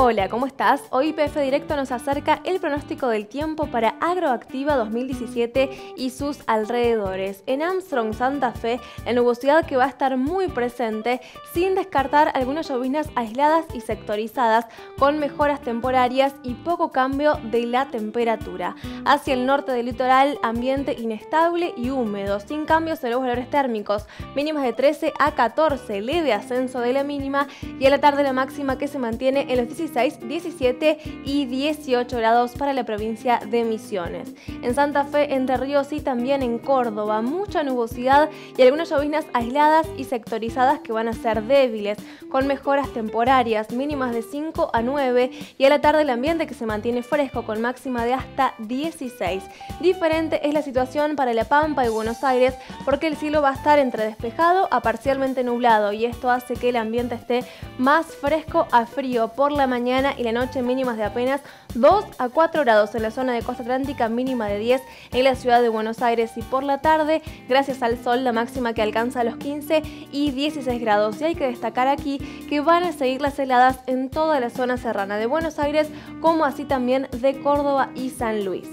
Hola, ¿cómo estás? Hoy PF Directo nos acerca el pronóstico del tiempo para Agroactiva 2017 y sus alrededores. En Armstrong, Santa Fe, la nubosidad que va a estar muy presente, sin descartar algunas lloviznas aisladas y sectorizadas, con mejoras temporarias y poco cambio de la temperatura. Hacia el norte del litoral, ambiente inestable y húmedo, sin cambios en los valores térmicos, mínimas de 13 a 14, leve ascenso de la mínima y a la tarde la máxima que se mantiene en los 16, 17 y 18 grados para la provincia de Misiones. En Santa Fe, Entre Ríos y también en Córdoba, mucha nubosidad y algunas lloviznas aisladas y sectorizadas que van a ser débiles, con mejoras temporarias, mínimas de 5 a 9 y a la tarde el ambiente que se mantiene fresco con máxima de hasta 16. Diferente es la situación para La Pampa y Buenos Aires porque el cielo va a estar entre despejado a parcialmente nublado y esto hace que el ambiente esté más fresco a frío por la mañana y la noche, mínimas de apenas 2 a 4 grados en la zona de costa atlántica, mínima de 10 en la ciudad de Buenos Aires, y por la tarde gracias al sol la máxima que alcanza los 15 y 16 grados. Y hay que destacar aquí que van a seguir las heladas en toda la zona serrana de Buenos Aires como así también de Córdoba y San Luis.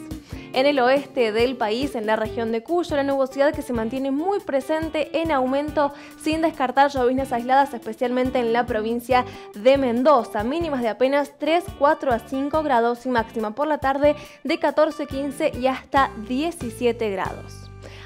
En el oeste del país, en la región de Cuyo, la nubosidad que se mantiene muy presente en aumento, sin descartar lloviznas aisladas, especialmente en la provincia de Mendoza. Mínimas de apenas 3, 4 a 5 grados y máxima por la tarde de 14, 15 y hasta 17 grados.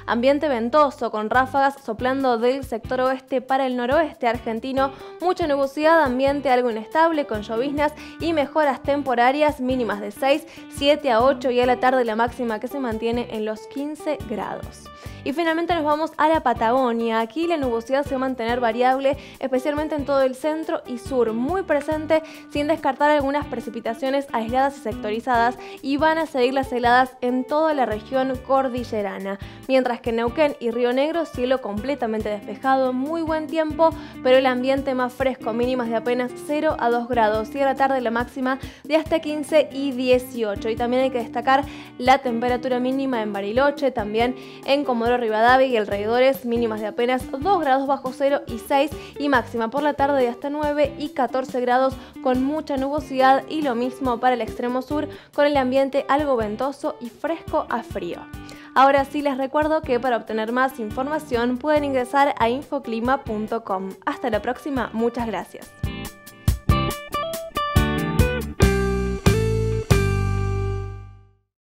Ambiente ventoso con ráfagas soplando del sector oeste para el noroeste argentino, mucha nubosidad, ambiente algo inestable con lloviznas y mejoras temporarias, mínimas de 6, 7 a 8 y a la tarde la máxima que se mantiene en los 15 grados. Y finalmente nos vamos a la Patagonia. Aquí la nubosidad se va a mantener variable, especialmente en todo el centro y sur, muy presente, sin descartar algunas precipitaciones aisladas y sectorizadas, y van a seguir las heladas en toda la región cordillerana. Mientras que en Neuquén y Río Negro, cielo completamente despejado, muy buen tiempo, pero el ambiente más fresco, mínimas de apenas 0 a 2 grados y a la tarde la máxima de hasta 15 y 18. Y también hay que destacar la temperatura mínima en Bariloche, también en Comodoro Rivadavia y alrededores, mínimas de apenas 2 grados bajo 0 y 6 y máxima por la tarde de hasta 9 y 14 grados con mucha nubosidad, y lo mismo para el extremo sur con el ambiente algo ventoso y fresco a frío. Ahora sí, les recuerdo que para obtener más información pueden ingresar a infoclima.com. Hasta la próxima, muchas gracias.